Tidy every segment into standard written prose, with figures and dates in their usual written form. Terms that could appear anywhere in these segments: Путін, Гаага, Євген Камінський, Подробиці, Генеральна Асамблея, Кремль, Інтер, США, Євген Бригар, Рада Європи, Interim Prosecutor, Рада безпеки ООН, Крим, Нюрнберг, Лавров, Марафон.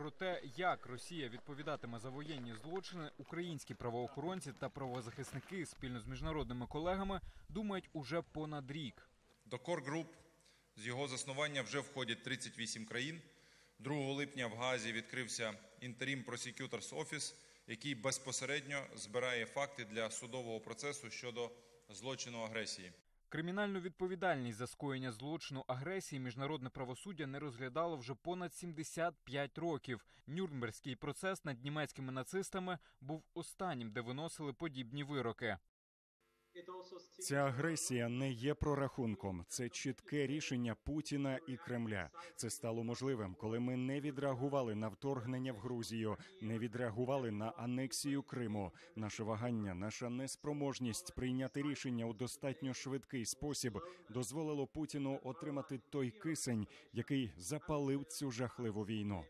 Про те, як Росія відповідатиме за воєнні злочини, українські правоохоронці та правозахисники спільно з міжнародними колегами думають уже понад рік. До Core Group з його заснування вже входять 38 країн. 2 липня в Гаазі відкрився Interim Prosecutor's Office, який безпосередньо збирає факти для судового процесу щодо злочину агресії. Кримінальну відповідальність за скоєння злочину агресії міжнародне правосуддя не розглядало вже понад 75 років. Нюрнберзький процес над німецькими нацистами був останнім, де виносили подібні вироки. Ця агресія не є прорахунком. Це чітке рішення Путіна і Кремля. Це стало можливим, коли ми не відреагували на вторгнення в Грузію, не відреагували на анексію Криму. Наше вагання, наша неспроможність прийняти рішення у достатньо швидкий спосіб дозволило Путіну отримати той кисень, який запалив цю жахливу війну.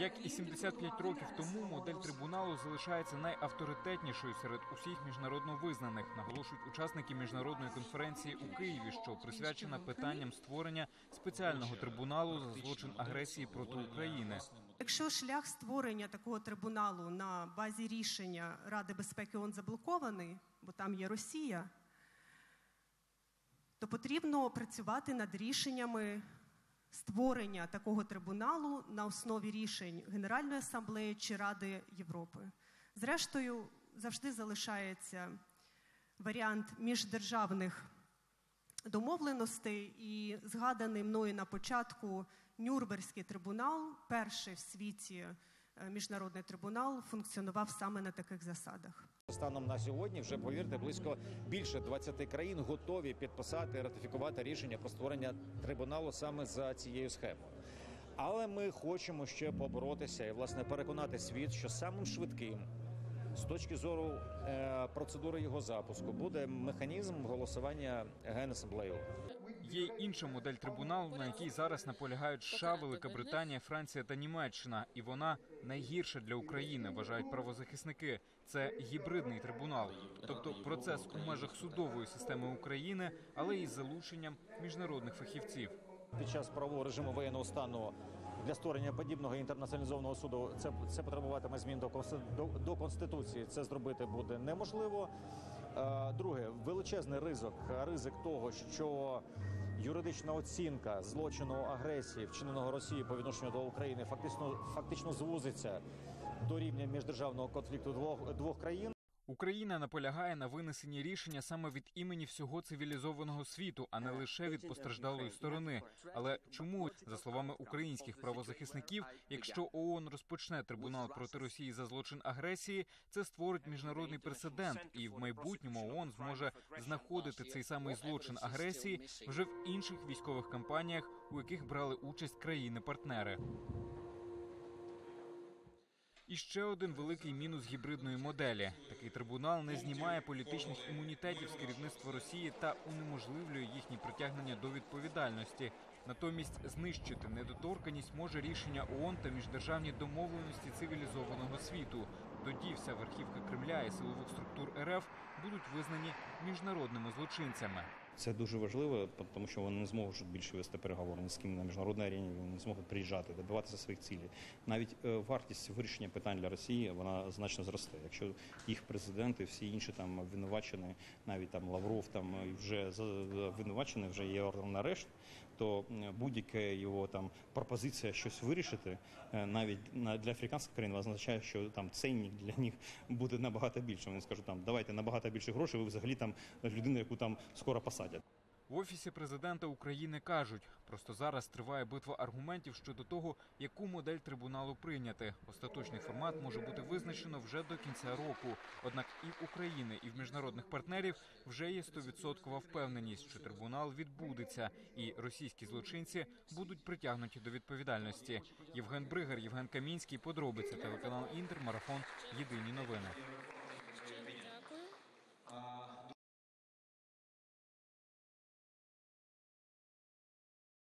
Як і 75 років тому, модель трибуналу залишається найавторитетнішою серед усіх міжнародно визнаних, наголошують учасники міжнародної конференції у Києві, що присвячена питанням створення спеціального трибуналу за злочин агресії проти України. Якщо шлях створення такого трибуналу на базі рішення Ради безпеки ООН заблокований, бо там є Росія, то потрібно працювати над рішеннями створення такого трибуналу на основі рішень Генеральної асамблеї чи Ради Європи. Зрештою, завжди залишається варіант міждержавних домовленостей, і згаданий мною на початку Нюрнберзький трибунал, перший в світі міжнародний трибунал, функціонував саме на таких засадах. Станом на сьогодні вже, повірте, близько більше 20 країн готові підписати і ратифікувати рішення про створення трибуналу саме за цією схемою. Але ми хочемо ще поборотися і, власне, переконати світ, що самим швидким з точки зору процедури його запуску буде механізм голосування Генасамблеї. Є й інша модель трибуналу, на якій зараз наполягають США, Велика Британія, Франція та Німеччина. І вона найгірша для України, вважають правозахисники. Це гібридний трибунал. Тобто процес у межах судової системи України, але із залученням міжнародних фахівців. Під час правового режиму воєнного стану для створення подібного інтернаціоналізованого суду це потребуватиме змін до Конституції. Це зробити буде неможливо. Друге, величезний ризик того, що юридична оцінка злочину агресії, вчиненого Росією по відношенню до України, фактично звузиться до рівня міждержавного конфлікту двох країн. Україна наполягає на винесенні рішення саме від імені всього цивілізованого світу, а не лише від постраждалої сторони. Але чому, за словами українських правозахисників, якщо ООН розпочне трибунал проти Росії за злочин агресії, це створить міжнародний прецедент, і в майбутньому ООН зможе знаходити цей самий злочин агресії вже в інших військових кампаніях, у яких брали участь країни-партнери. І ще один великий мінус гібридної моделі. Такий трибунал не знімає політичних імунітетів з керівництва Росії та унеможливлює їхні притягнення до відповідальності. Натомість знищити недоторканність може рішення ООН та міждержавні домовленості цивілізованого світу. Тоді вся верхівка Кремля і силових структур РФ будуть визнані міжнародними злочинцями. Це дуже важливо, тому що вони не зможуть більше вести переговори ні з ким на міжнародній арені, вони не зможуть приїжджати, добиватися своїх цілей. Навіть вартість вирішення питань для Росії, вона значно зросте. Якщо їх президенти, всі інші там обвинувачені, навіть там Лавров там вже обвинувачений, вже є ордер на арешт, то будь-яка його там пропозиція щось вирішити, навіть для африканських країн, означає, що там цінник для них буде набагато більше. Вони скажуть там: "Давайте набагато більше грошей, ви взагалі там людину, яку там скоро посадять". В Офісі президента України кажуть, просто зараз триває битва аргументів щодо того, яку модель трибуналу прийняти. Остаточний формат може бути визначено вже до кінця року. Однак і в Україні, і в міжнародних партнерів вже є 100% впевненість, що трибунал відбудеться, і російські злочинці будуть притягнуті до відповідальності. Євген Бригар, Євген Камінський, Подробиці, телеканал Інтер, Марафон, Єдині новини.